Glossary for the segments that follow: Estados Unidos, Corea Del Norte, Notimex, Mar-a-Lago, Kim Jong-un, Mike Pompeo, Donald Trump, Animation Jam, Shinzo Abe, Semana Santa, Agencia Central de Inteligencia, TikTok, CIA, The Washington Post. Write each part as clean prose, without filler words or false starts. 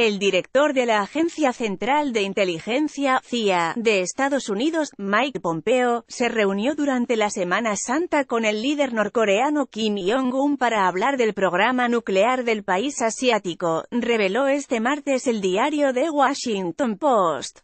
El director de la Agencia Central de Inteligencia, CIA, de Estados Unidos, Mike Pompeo, se reunió durante la Semana Santa con el líder norcoreano Kim Jong-un para hablar del programa nuclear del país asiático, reveló este martes el diario The Washington Post.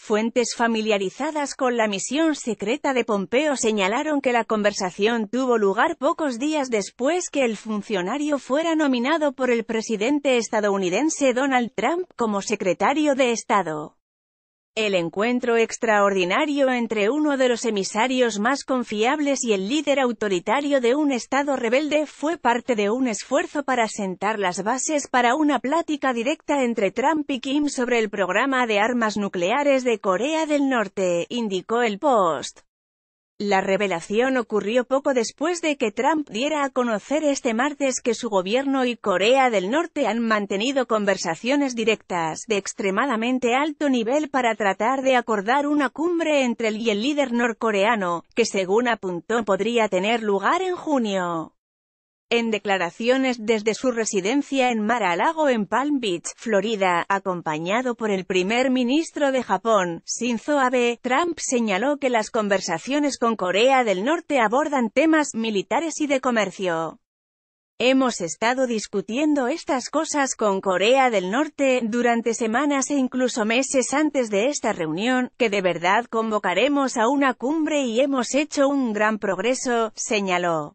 Fuentes familiarizadas con la misión secreta de Pompeo señalaron que la conversación tuvo lugar pocos días después que el funcionario fuera nominado por el presidente estadounidense Donald Trump como secretario de Estado. El encuentro extraordinario entre uno de los emisarios más confiables y el líder autoritario de un Estado rebelde fue parte de un esfuerzo para sentar las bases para una plática directa entre Trump y Kim sobre el programa de armas nucleares de Corea del Norte, indicó el Post. La revelación ocurrió poco después de que Trump diera a conocer este martes que su gobierno y Corea del Norte han mantenido conversaciones directas de extremadamente alto nivel para tratar de acordar una cumbre entre él y el líder norcoreano, que según apuntó podría tener lugar en junio. En declaraciones desde su residencia en Mar-a-Lago en Palm Beach, Florida, acompañado por el primer ministro de Japón, Shinzo Abe, Trump señaló que las conversaciones con Corea del Norte abordan temas militares y de comercio. Hemos estado discutiendo estas cosas con Corea del Norte durante semanas e incluso meses antes de esta reunión, que de verdad convocaremos a una cumbre y hemos hecho un gran progreso, señaló.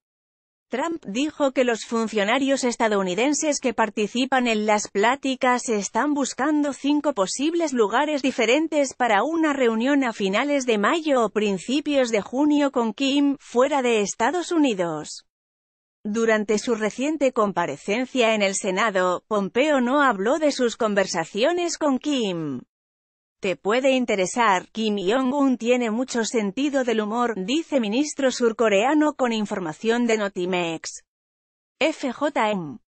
Trump dijo que los funcionarios estadounidenses que participan en las pláticas están buscando 5 posibles lugares diferentes para una reunión a finales de mayo o principios de junio con Kim, fuera de Estados Unidos. Durante su reciente comparecencia en el Senado, Pompeo no habló de sus conversaciones con Kim. Te puede interesar, Kim Jong-un tiene mucho sentido del humor, dice ministro surcoreano con información de Notimex. FJM.